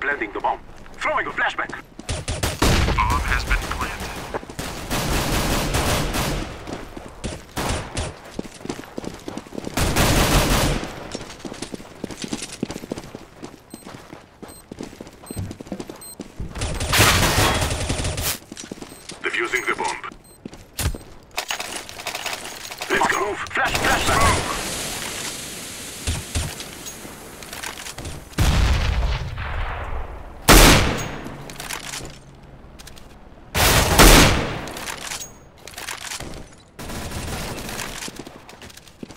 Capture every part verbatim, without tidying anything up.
planting the bomb. Throwing a flashback. Bomb has been planted. Defusing the bomb. Let's go. Move. Flash, flashback.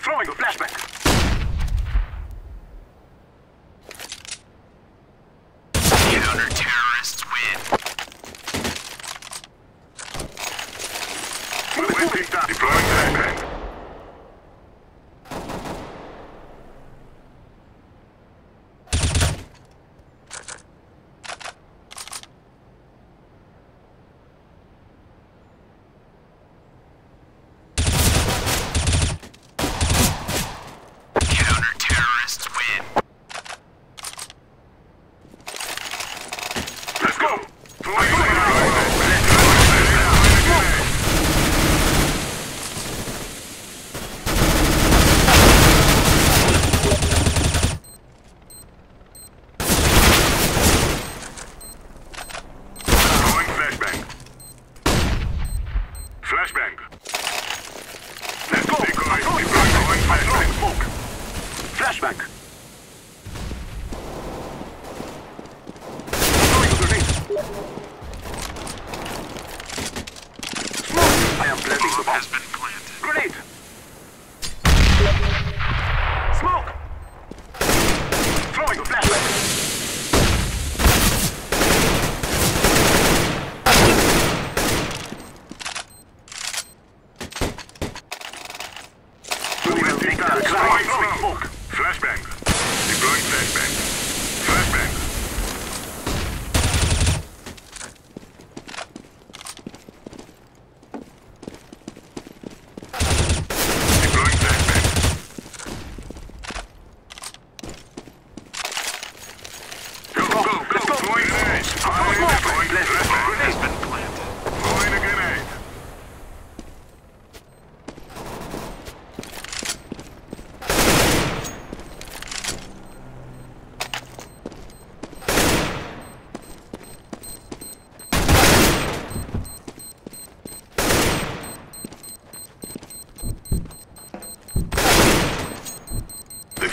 Throwing a flashback. Counter-terrorists win. Deploying flashback. Flashbang. Let's go. I'm going flashbang. Smoke. Flashbang. Throwing a grenade. Smoke. I am planting the bomb. Grenade. Smoke. Throwing a flashbang. Flashbang. Deploying flashbang. Flashbang. Deploying flashbang. Go, go, go, go. go. Throw in a grenade. Deploying flashbang. Grenade has been planted. Throw in a grenade.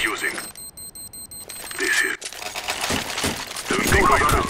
Using this is the